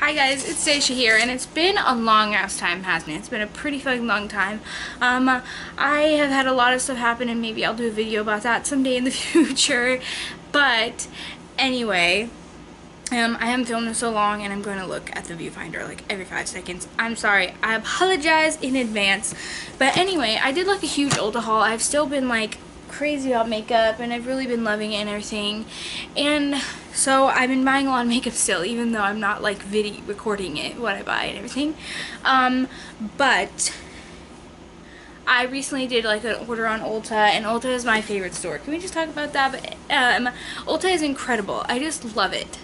Hi guys, it's Stacia here, and it's been a long ass time, hasn't it? It's been a pretty fucking long time. I have had a lot of stuff happen, and maybe I'll do a video about that someday in the future. But anyway, I haven't filmed in so long, and I'm going to look at the viewfinder like every 5 seconds. I'm sorry, I apologize in advance. But anyway, I did like a huge Ulta haul. I've still been like crazy about makeup, and I've really been loving it and everything, and so I've been buying a lot of makeup still, even though I'm not like video recording it, what I buy and everything. But I recently did like an order on Ulta, and Ulta is my favorite store. Can we just talk about that? But Ulta is incredible. I just love it.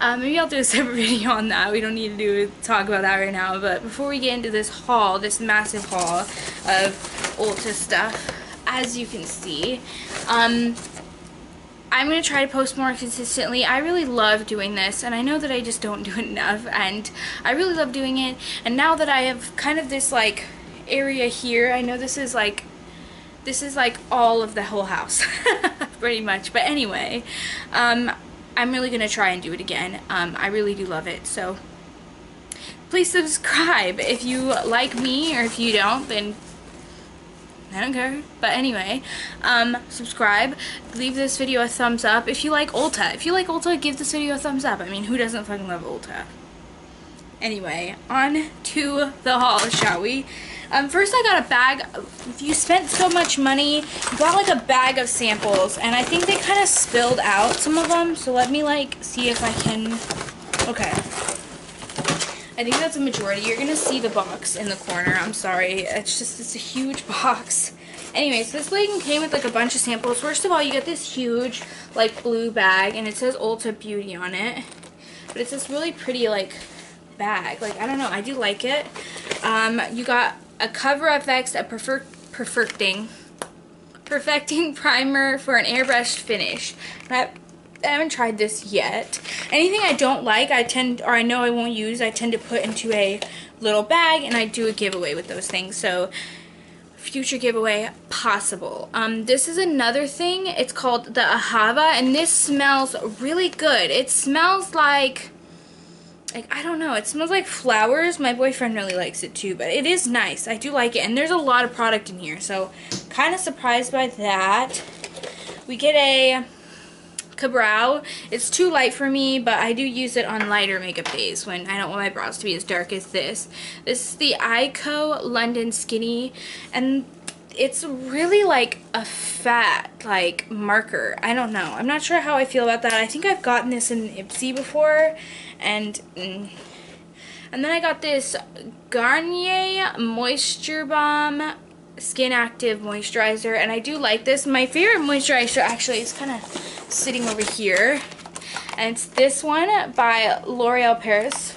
Maybe I'll do a separate video on that. We don't need to talk about that right now. But before we get into this haul, this massive haul of Ulta stuff, as you can see, I'm going to try to post more consistently. I really love doing this, and I know that I just don't do it enough, and I really love doing it. And now that I have kind of this like area here, I know this is like all of the whole house pretty much. But anyway, I'm really going to try and do it again. I really do love it, so please subscribe if you like me, or if you don't, then I don't care. But anyway, subscribe, leave this video a thumbs up if you like Ulta. If you like Ulta, give this video a thumbs up. I mean, who doesn't fucking love Ulta? Anyway, on to the haul, shall we? First I got a bag. If you spent so much money, you got like a bag of samples, and I think they kind of spilled out some of them, so let me like see if I can. Okay, I think that's a majority. You're gonna see the box in the corner. I'm sorry, it's a huge box. Anyway, so this thing came with like a bunch of samples. First of all, you get this huge like blue bag, and it says Ulta Beauty on it, but it's this really pretty like bag. Like, I don't know, I do like it. You got a Cover FX, a perfecting primer for an airbrushed finish. I haven't tried this yet. Anything I don't like, I know I won't use, I tend to put into a little bag, and I do a giveaway with those things, so future giveaway possible. This is another thing. It's called the Ahava, and this smells really good. It smells like I don't know, it smells like flowers. My boyfriend really likes it too, but it is nice. I do like it, and there's a lot of product in here, so kind of surprised by that. We get a Cabrow. It's too light for me, but I do use it on lighter makeup days when I don't want my brows to be as dark as this. This is the Ico London Skinny, and it's really like a fat like marker. I don't know, I'm not sure how I feel about that. I think I've gotten this in Ipsy before, and then I got this Garnier Moisture Balm Skin Active Moisturizer, and I do like this. My favorite moisturizer actually is kind of sitting over here, and it's this one by L'Oreal Paris.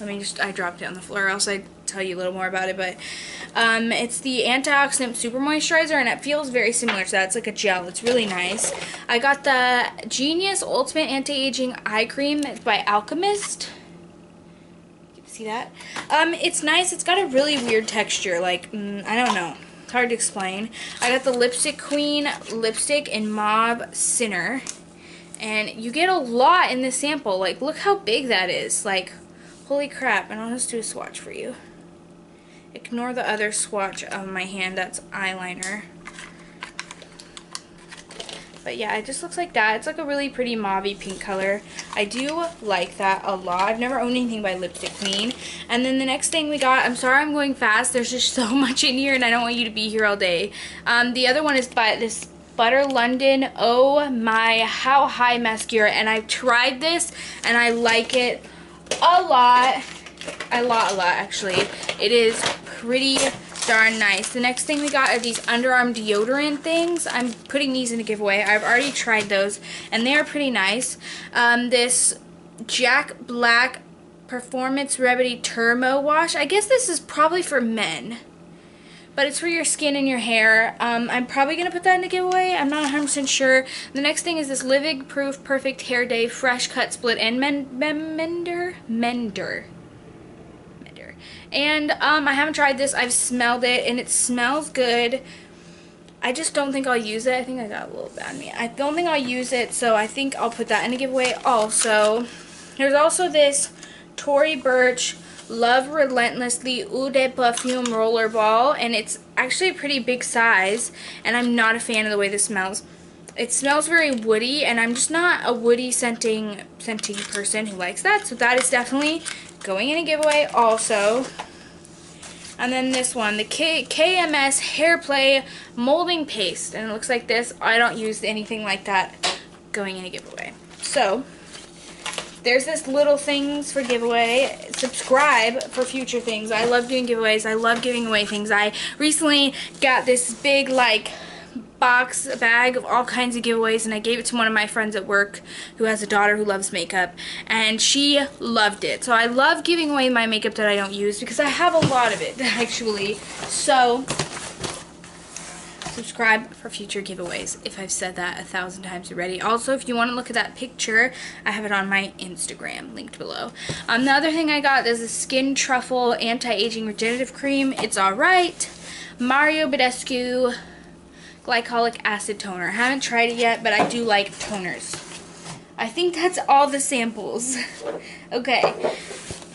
Let me just, I dropped it on the floor, else I'd tell you a little more about it. But it's the antioxidant super moisturizer, and it feels very similar to that. It's like a gel, it's really nice. I got the Genius Ultimate Anti-Aging Eye Cream by Alchemist. You can see that. It's nice, it's got a really weird texture, like I don't know, hard to explain. I got the Lipstick Queen lipstick in Mauve Sinner, and you get a lot in this sample. Like, look how big that is, like holy crap. And I'll just do a swatch for you. Ignore the other swatch of my hand, that's eyeliner. But yeah, it just looks like that. It's like a really pretty mauvey pink color. I do like that a lot. I've never owned anything by Lipstick Queen. And then the next thing we got, I'm sorry I'm going fast, there's just so much in here and I don't want you to be here all day. The other one is by this Butter London Oh My How High Mascara, and I've tried this and I like it a lot. A lot actually. It is pretty darn nice. The next thing we got are these underarm deodorant things. I'm putting these in a giveaway. I've already tried those, and they are pretty nice. This Jack Black Performance Remedy Termo Wash. I guess this is probably for men, but it's for your skin and your hair. I'm probably going to put that in a giveaway. I'm not 100% sure. The next thing is this Living Proof Perfect Hair Day Fresh Cut Split and Mender. And I haven't tried this. I've smelled it, and it smells good. I just don't think I'll use it. I think I got a little bad on me. I don't think I'll use it, so I think I'll put that in a giveaway also. There's also this Tory Burch Love Relentlessly Eau de Parfum Roller Ball, and it's actually a pretty big size, and I'm not a fan of the way this smells. It smells very woody, and I'm just not a woody scenting person who likes that, so that is definitely going in a giveaway also. And then this one, the KMS Hair Play Molding Paste, and it looks like this. I don't use anything like that, going in a giveaway. So there's this little things for giveaway. Subscribe for future things. I love doing giveaways. I love giving away things. I recently got this big like box bag of all kinds of giveaways, and I gave it to one of my friends at work who has a daughter who loves makeup, and she loved it. So I love giving away my makeup that I don't use because I have a lot of it actually. So subscribe for future giveaways, if I've said that 1,000 times already. Also, if you want to look at that picture, I have it on my Instagram, linked below. The other thing I got is a Skin Truffle Anti-Aging Regenerative Cream. It's alright. Mario Badescu Glycolic Acid Toner. I haven't tried it yet, but I do like toners. I think that's all the samples. Okay.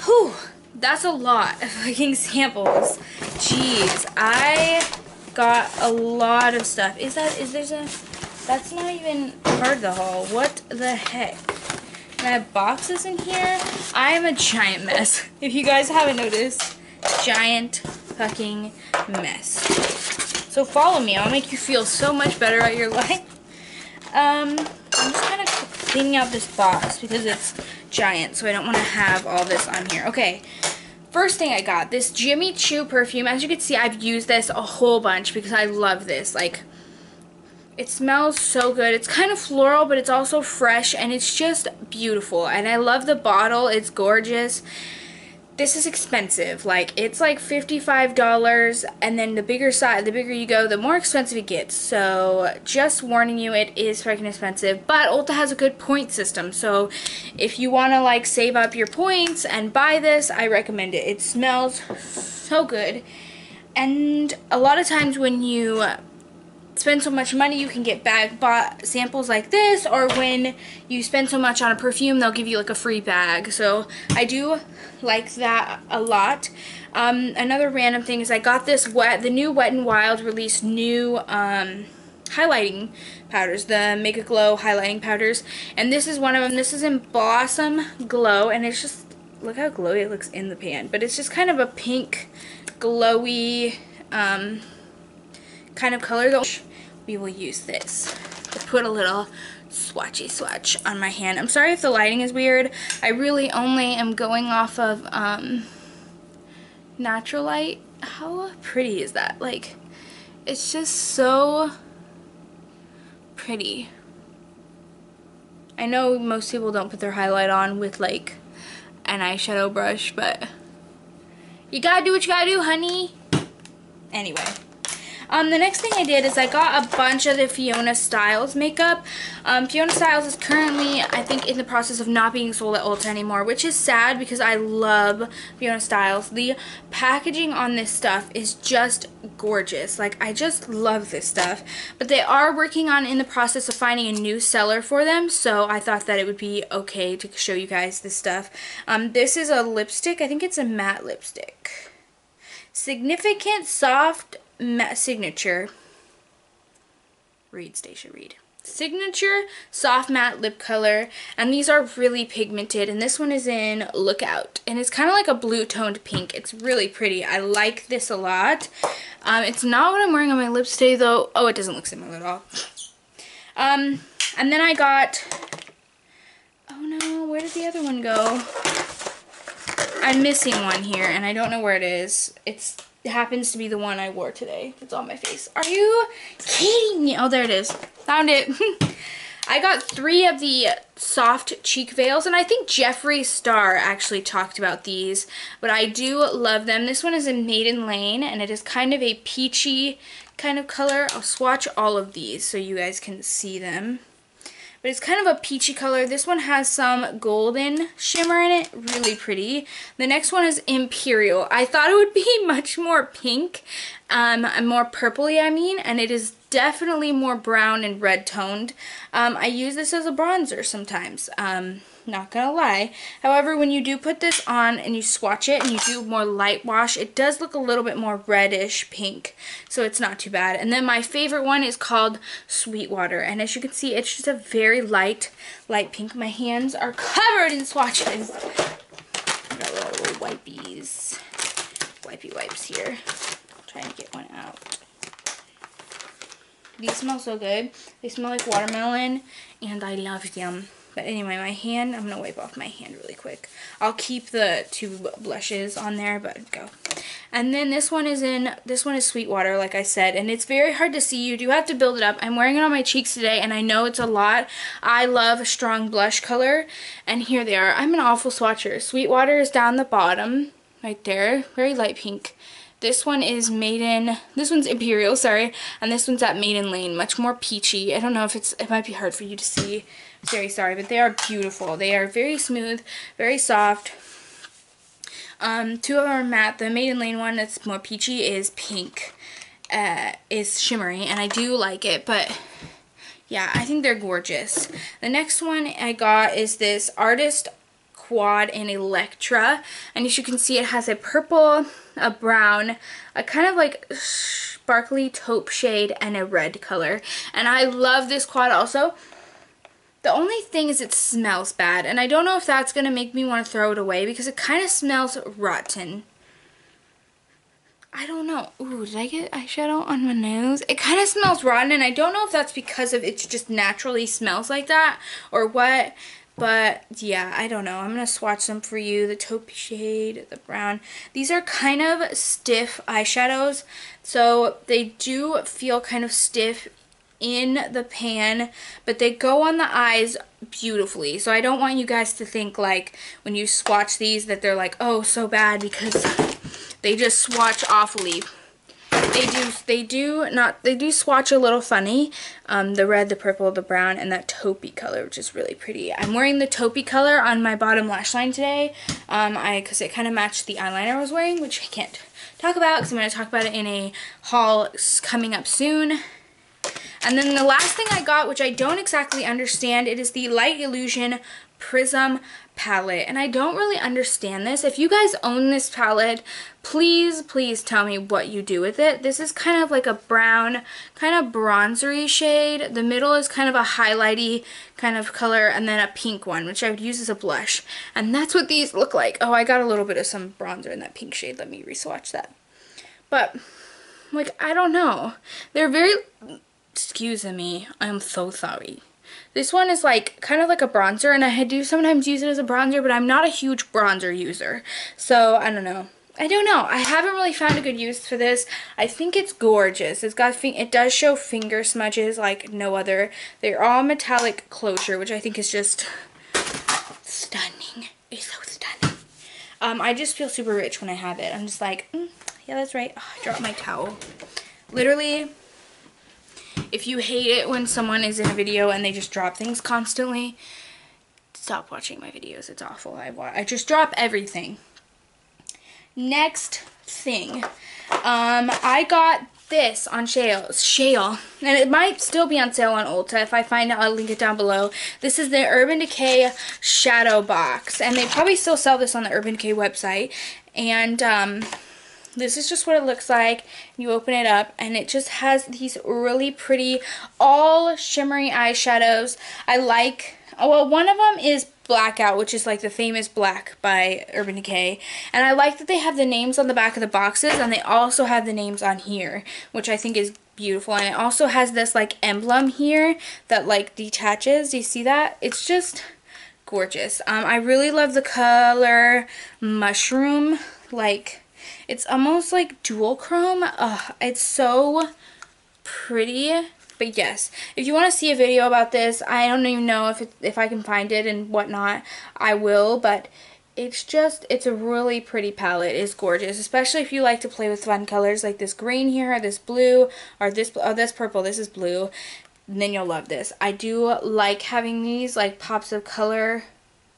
Whew. That's a lot of fucking samples. Jeez. I got a lot of stuff. That's not even part of the haul. What the heck? And I have boxes in here. I am a giant mess. If you guys haven't noticed, giant fucking mess. So follow me. I'll make you feel so much better about your life. I'm just kind of cleaning out this box because it's giant, so I don't want to have all this on here. Okay. First thing I got, this Jimmy Choo perfume. As you can see, I've used this a whole bunch because I love this. Like, it smells so good. It's kind of floral, but it's also fresh, and it's just beautiful. And I love the bottle. It's gorgeous. This is expensive. Like, it's like $55, and then the bigger you go, the more expensive it gets. So, just warning you, it is freaking expensive. But Ulta has a good point system, so if you want to like save up your points and buy this, I recommend it. It smells so good, and a lot of times when you spend so much money, you can get bought samples like this, or when you spend so much on a perfume, they'll give you like a free bag. So I do like that a lot. Another random thing is I got this the new Wet n Wild released new highlighting powders, the Make a Glow highlighting powders, and this is one of them. This is in Blossom Glow, and it's just, look how glowy it looks in the pan, but it's just kind of a pink glowy kind of color. We will use this. I put a little swatchy swatch on my hand. I'm sorry if the lighting is weird. I really only am going off of natural light. How pretty is that? Like, it's just so pretty. I know most people don't put their highlight on with like an eyeshadow brush, but you gotta do what you gotta do, honey. Anyway. The next thing I did is I got a bunch of the Fiona Stiles makeup. Fiona Stiles is currently, I think, in the process of not being sold at Ulta anymore, which is sad because I love Fiona Stiles. The packaging on this stuff is just gorgeous. Like, I just love this stuff. But they are working on, in the process of finding a new seller for them, so I thought that it would be okay to show you guys this stuff. This is a lipstick. I think it's a matte lipstick. Significant Soft Signature Signature Soft Matte Lip Color, and these are really pigmented, and this one is in Lookout, and it's kind of like a blue toned pink. It's really pretty. I like this a lot. It's not what I'm wearing on my lips today though. Oh, it doesn't look similar at all. And then I got, oh no, where did the other one go? I'm missing one here and I don't know where it is. It happens to be the one I wore today. It's on my face. Are you kidding me? Oh, there it is. Found it. I got 3 of the soft cheek veils, and I think Jeffree Star actually talked about these, but I do love them. This one is in Maiden Lane, and it is kind of a peachy kind of color. I'll swatch all of these so you guys can see them. But it's kind of a peachy color. This one has some golden shimmer in it. Really pretty. The next one is Imperial. I thought it would be much more pink, more purpley, and it is definitely more brown and red toned. I use this as a bronzer sometimes, not gonna lie. However, when you do put this on and you swatch it and you do more light wash, it does look a little bit more reddish pink, so it's not too bad. And then my favorite one is called Sweetwater, and as you can see, it's just a very light pink. My hands are covered in swatches. I've got little wipies, wipey wipes here. I'll try and get one out. These smell so good. They smell like watermelon, and I love them. But anyway, my hand, I'm going to wipe off my hand really quick. I'll keep the two blushes on there, but go. And then this one is Sweetwater, like I said. And it's very hard to see. You do have to build it up. I'm wearing it on my cheeks today, and I know it's a lot. I love a strong blush color. And here they are. I'm an awful swatcher. Sweetwater is down the bottom, right there. Very light pink. This one is Maiden, this one's Imperial, sorry, and this one's at Maiden Lane, much more peachy. I don't know if it might be hard for you to see. I'm very sorry, but they are beautiful. They are very smooth, very soft. Two of them are matte. The Maiden Lane one that's more peachy is pink, is shimmery, and I do like it, but yeah, I think they're gorgeous. The next one I got is this Artist Quad and Electra, and as you can see, it has a purple, a brown, a kind of like sparkly taupe shade, and a red color. And I love this quad also. The only thing is it smells bad, and I don't know if that's going to make me want to throw it away because it kind of smells rotten. I don't know. Ooh, did I get eyeshadow on my nose? It kind of smells rotten, and I don't know if that's because of it just naturally smells like that or what. But, yeah, I don't know. I'm going to swatch them for you. The taupe shade, the brown. These are kind of stiff eyeshadows, so they do feel kind of stiff in the pan, but they go on the eyes beautifully. So I don't want you guys to think, like, when you swatch these that they're like, oh, so bad, because they just swatch awfully. They do swatch a little funny, the red, the purple, the brown, and that taupey color, which is really pretty. I'm wearing the taupey color on my bottom lash line today, because it kind of matched the eyeliner I was wearing, which I can't talk about because I'm going to talk about it in a haul coming up soon. And then the last thing I got, which I don't exactly understand, it is the Light Illusion Prism palette, and I don't really understand this. If you guys own this palette, please tell me what you do with it. This is kind of like a brown, kind of bronzery shade. The middle is kind of a highlighty kind of color, and then a pink one, which I would use as a blush, and that's what these look like. Oh, I got a little bit of some bronzer in that pink shade. Let me re-swatch that. But, like, I don't know, they're very, excuse me, I'm so sorry. This one is like kind of like a bronzer, and I do sometimes use it as a bronzer, but I'm not a huge bronzer user. So, I don't know. I haven't really found a good use for this. I think it's gorgeous. It does show finger smudges like no other. They're all metallic closure, which I think is just stunning. It's so stunning. I just feel super rich when I have it. I'm just like, yeah, that's right. Oh, I dropped my towel. Literally, if you hate it when someone is in a video and they just drop things constantly, stop watching my videos. It's awful. I just drop everything. Next thing. I got this on sale, and it might still be on sale on Ulta. If I find out, I'll link it down below. This is the Urban Decay Shadow Box, and they probably still sell this on the Urban Decay website. And, this is just what it looks like. You open it up, and it just has these really pretty, all shimmery eyeshadows. I like, well, one of them is Blackout, which is like the famous black by Urban Decay. And I like that they have the names on the back of the boxes, and they also have the names on here, which I think is beautiful. And it also has this like emblem here that like detaches. Do you see that? It's just gorgeous. I really love the color Mushroom, like, it's almost like dual chrome. Ugh, it's so pretty. But yes, if you want to see a video about this, I don't even know if I can find it and whatnot, I will. But it's a really pretty palette. It's gorgeous, especially if you like to play with fun colors like this green here, or this blue, or this, oh, that's purple, this is blue. And then you'll love this. I do like having these like pops of color.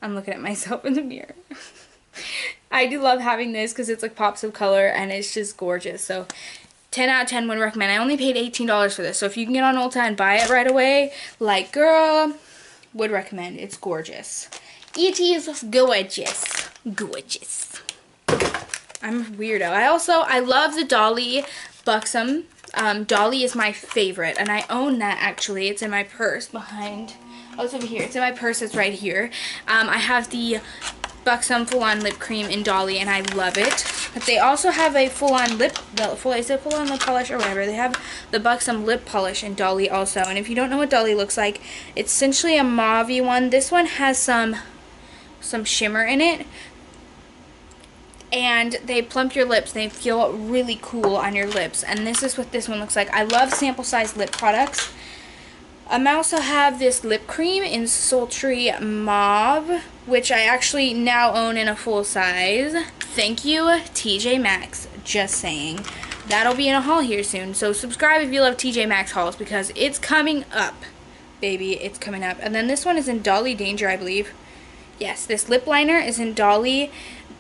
I'm looking at myself in the mirror. I do love having this because it's like pops of color, and it's just gorgeous. So 10 out of 10 would recommend. I only paid $18 for this, so if you can get on Ulta and buy it right away, like, girl, would recommend. It's gorgeous. It is gorgeous. Gorgeous. I'm a weirdo. I love the Dolly Buxom. Dolly is my favorite, and I own that, actually. It's in my purse behind... Oh, it's over here. It's in my purse. It's right here. I have the Buxom full-on lip cream in Dolly, and I love it. But they also have a full-on lip... Is it full-on lip polish or whatever? They have the Buxom lip polish in Dolly also. And if you don't know what Dolly looks like, it's essentially a mauve-y one. This one has some shimmer in it. And they plump your lips. They feel really cool on your lips. And this is what this one looks like. I love sample-sized lip products. I also have this lip cream in Sultry Mauve, which I actually now own in a full size. Thank you, TJ Maxx. Just saying. That'll be in a haul here soon. So subscribe if you love TJ Maxx hauls, because it's coming up. Baby, it's coming up. And then this one is in Dolly Danger, I believe. Yes, this lip liner is in Dolly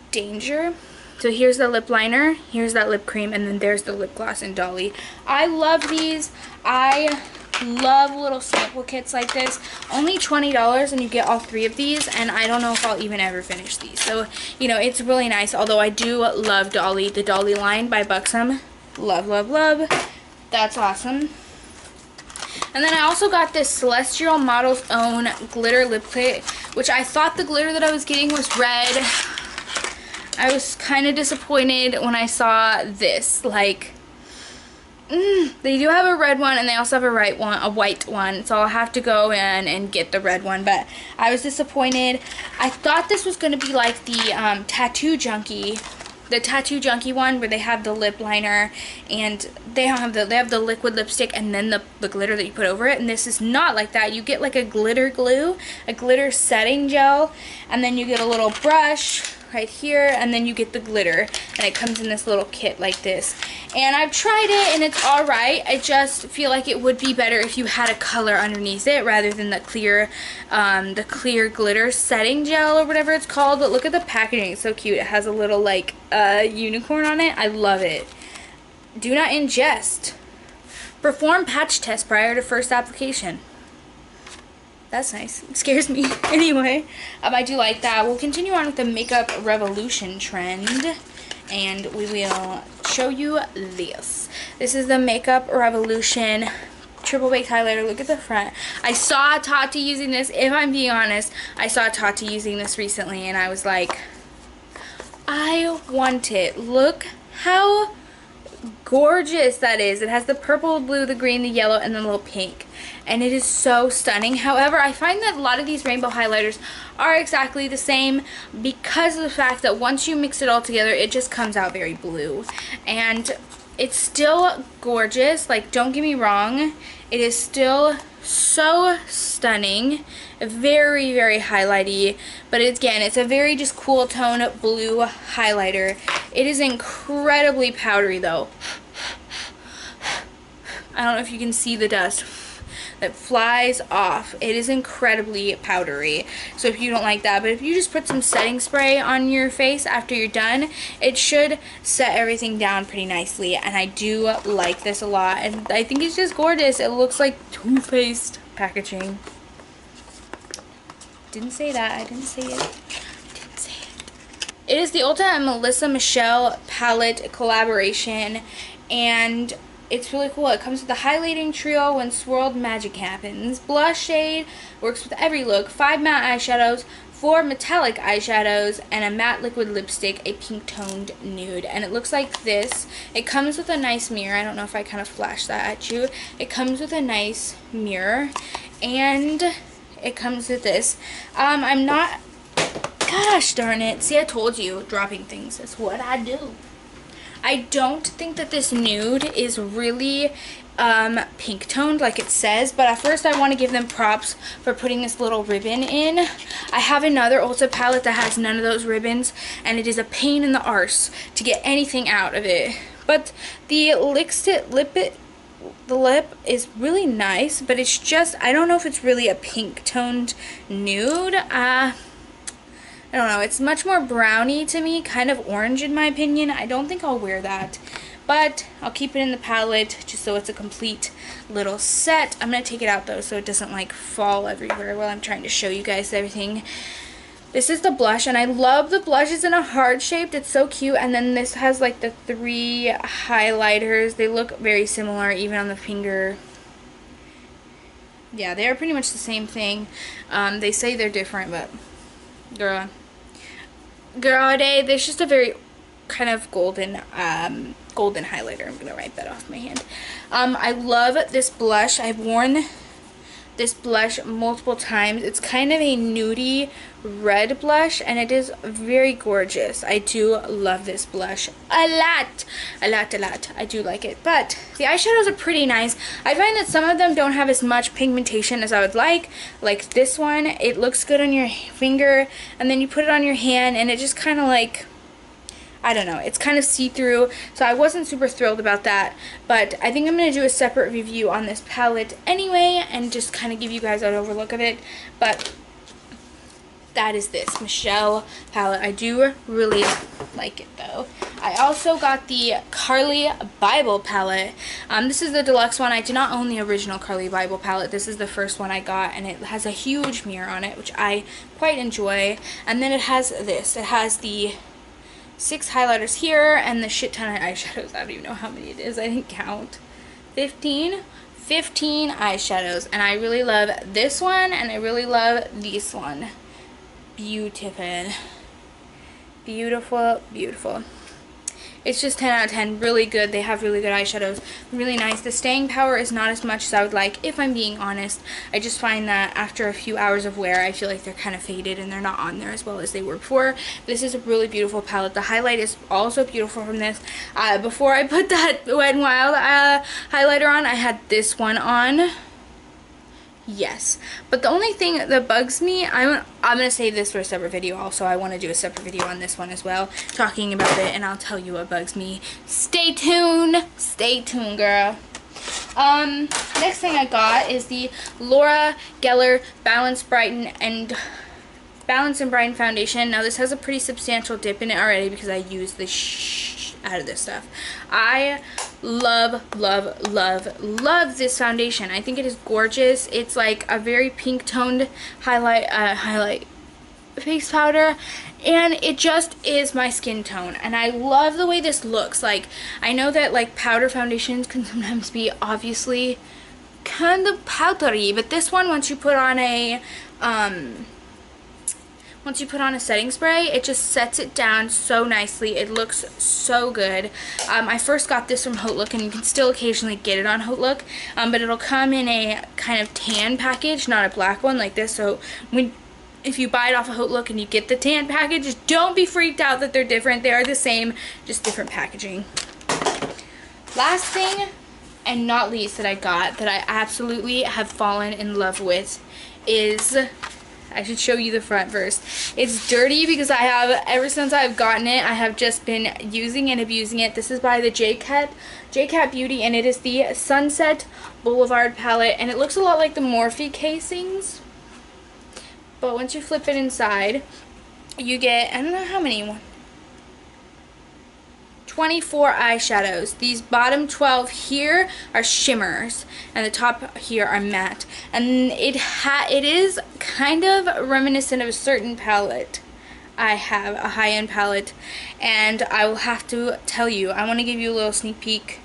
Danger. So here's the lip liner, here's that lip cream, and then there's the lip gloss in Dolly. I love these. I love little sample kits like this. Only $20 and you get all three of these, and I don't know if I'll even ever finish these. So, you know, it's really nice, although I do love Dolly. The Dolly line by Buxom. Love, love, love. That's awesome. And then I also got this Celestial Model's Own glitter lip kit, which I thought the glitter that I was getting was red. I was kind of disappointed when I saw this, like... they do have a red one, and they also have a white one, so I'll have to go in and get the red one, but I was disappointed. I thought this was going to be like the Tattoo Junkie one, where they have the lip liner, and they have the liquid lipstick, and then the glitter that you put over it, and this is not like that. You get like a glitter glue, a glitter setting gel, and then you get a little brush right here, and then you get the glitter, and it comes in this little kit like this. And I've tried it, and it's alright. I just feel like it would be better if you had a color underneath it rather than the clear glitter setting gel or whatever it's called. But look at the packaging, it's so cute. It has a little like unicorn on it. I love it. Do not ingest. Perform patch test prior to first application. That's nice. It scares me. Anyway, I do like that. We'll continue on with the Makeup Revolution trend, and we will show you this. This is the Makeup Revolution Triple Baked Highlighter. Look at the front. I saw Tati using this. If I'm being honest, I saw Tati using this recently, and I was like, I want it. Look how gorgeous that is. It has the purple, blue, the green, the yellow, and the little pink, and it is so stunning. However, I find that a lot of these rainbow highlighters are exactly the same because of the fact that once you mix it all together, it just comes out very blue, and it's still gorgeous. Like, don't get me wrong, it is still so stunning, very, very highlighty, but again, it's a very just cool tone blue highlighter. It is incredibly powdery, though. I don't know if you can see the dust that flies off. It is incredibly powdery, so if you don't like that, but if you just put some setting spray on your face after you're done, it should set everything down pretty nicely, and I do like this a lot, and I think it's just gorgeous. It looks like Too Faced packaging. Didn't say that. I didn't say it. It is the Ulta and Melissa Michelle palette collaboration, and it's really cool. It comes with the highlighting trio when swirled magic happens. Blush shade works with every look. 5 matte eyeshadows, 4 metallic eyeshadows, and a matte liquid lipstick, a pink toned nude. And it looks like this. It comes with a nice mirror. I don't know if I kind of flashed that at you. It comes with a nice mirror, and it comes with this. I'm not... Gosh darn it. See, I told you. Dropping things is what I do. I don't think that this nude is really pink toned like it says, but at first I want to give them props for putting this little ribbon in. I have another Ulta palette that has none of those ribbons, and it is a pain in the arse to get anything out of it. But the lip is really nice, but it's just, I don't know if it's really a pink toned nude. I don't know, it's much more browny to me, kind of orange in my opinion. I don't think I'll wear that, but I'll keep it in the palette just so it's a complete little set. I'm going to take it out though so it doesn't like fall everywhere while I'm trying to show you guys everything. This is the blush, and I love the blushes in a heart shaped. It's so cute. And then this has like the three highlighters. They look very similar even on the finger. Yeah, they are pretty much the same thing. They say they're different, but girl, there's just a very kind of golden golden highlighter. I'm gonna wipe that off my hand. I love this blush. I've worn this blush multiple times. It's kind of a nudie red blush, and it is very gorgeous. I do love this blush a lot. I do like it, but the eyeshadows are pretty nice. I find that some of them don't have as much pigmentation as I would like this one. It looks good on your finger, and then you put it on your hand and it just kind of like, I don't know, it's kind of see-through, so I wasn't super thrilled about that, but I think I'm going to do a separate review on this palette anyway and just kind of give you guys an overlook of it, but that is this Michelle palette. I do really like it though. I also got the Carli Bybel palette. This is the deluxe one. I do not own the original Carli Bybel palette. This is the first one I got, and it has a huge mirror on it, which I quite enjoy, and then it has this. It has the 6 highlighters here and the shit ton of eyeshadows. I don't even know how many it is. I didn't count. 15 eyeshadows, and I really love this one, and I really love this one. Beautiful. It's just 10 out of 10. Really good. They have really good eyeshadows. Really nice. The staying power is not as much as I would like, if I'm being honest. I just find that after a few hours of wear, I feel like they're kind of faded and they're not on there as well as they were before. This is a really beautiful palette. The highlight is also beautiful from this. Before I put that Wet n Wild highlighter on, I had this one on. Yes, but the only thing that bugs me, I'm going to save this for a separate video also. I want to do a separate video on this one as well, talking about it, and I'll tell you what bugs me. Stay tuned, girl. Next thing I got is the Laura Geller Balance and Brighten foundation. Now this has a pretty substantial dip in it already because I used the out of this stuff. I love this foundation. I think it is gorgeous. It's like a very pink toned highlight face powder, and it just is my skin tone, and I love the way this looks. Like, I know that like powder foundations can sometimes be obviously kind of powdery, but this one, once you put on a setting spray, it just sets it down so nicely. It looks so good. I first got this from Haute Look, and you can still occasionally get it on Haute Look, but it'll come in a kind of tan package, not a black one like this. So if you buy it off of Haute Look and you get the tan package, just don't be freaked out that they're different. They are the same, just different packaging. Last thing, and not least, that I got that I absolutely have fallen in love with is... I should show you the front first. It's dirty because ever since I've gotten it, I have just been using and abusing it. This is by the J-Cat Beauty, and it is the Sunset Boulevard palette, and it looks a lot like the Morphe casings. But once you flip it inside, you get, I don't know how many, 24 eyeshadows. These bottom 12 here are shimmers, and the top here are matte. And it is kind of reminiscent of a certain palette. I have a high-end palette, and I will have to tell you. I want to give you a little sneak peek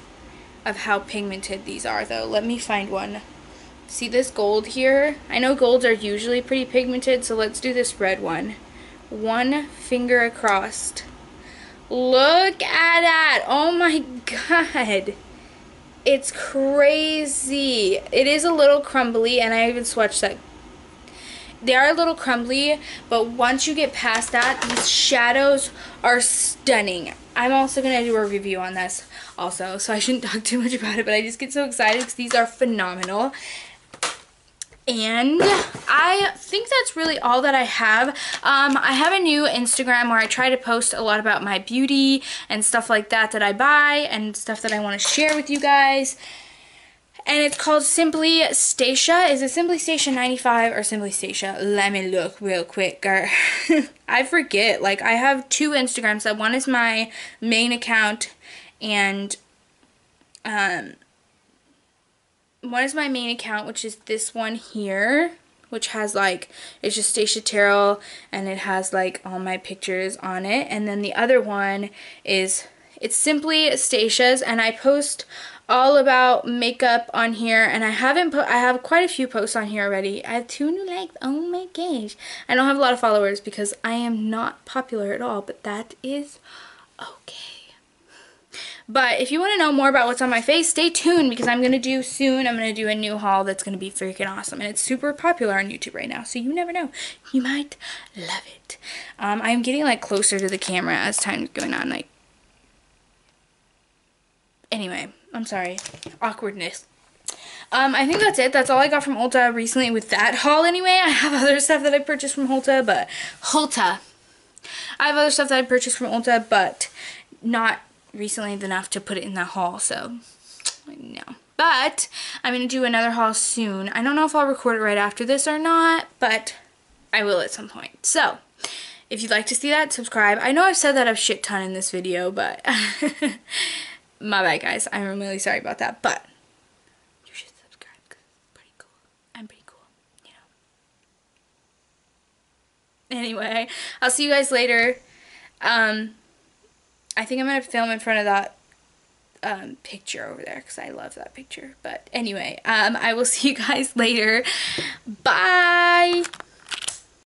of how pigmented these are, though. Let me find one. See this gold here? I know golds are usually pretty pigmented, so let's do this red one. One finger across. Look at that. Oh my god, it's crazy. It is a little crumbly, and I even swatched that. They are a little crumbly, but once you get past that, these shadows are stunning. I'm also going to do a review on this also, so I shouldn't talk too much about it, but I just get so excited because these are phenomenal. And I think that's really all that I have. I have a new Instagram where I try to post a lot about my beauty and stuff like that that I buy and stuff that I want to share with you guys. And it's called Simply Stacia. Is it Simply Stacia 95 or Simply Stacia? Let me look real quick, girl. I forget. Like, I have two Instagrams. One is my main account, and One is my main account, which is this one here, which has like, it's just Stacia Terrell, and it has like all my pictures on it. And then the other one is, it's simply Stacia's, and I post all about makeup on here, and I haven't put, I have quite a few posts on here already. I have 2 new likes, oh my gosh. I don't have a lot of followers because I am not popular at all, but that is okay. But if you want to know more about what's on my face, stay tuned, because I'm going to do soon, I'm going to do a new haul that's going to be freaking awesome. And it's super popular on YouTube right now, so you never know. You might love it. I'm getting, like, closer to the camera as time's going on. Like, anyway, I'm sorry. Awkwardness. I think that's it. That's all I got from Ulta recently with that haul anyway. I have other stuff that I purchased from Ulta, but... not... recently enough to put it in that haul, so no. But I'm gonna do another haul soon. I don't know if I'll record it right after this or not, but I will at some point. So if you'd like to see that, subscribe. I know I've said that a shit ton in this video, but my bad guys, I'm really sorry about that, but you should subscribe because it's pretty cool. I'm pretty cool, you know. Anyway, I'll see you guys later. I think I'm going to film in front of that picture over there because I love that picture. But anyway, I will see you guys later. Bye!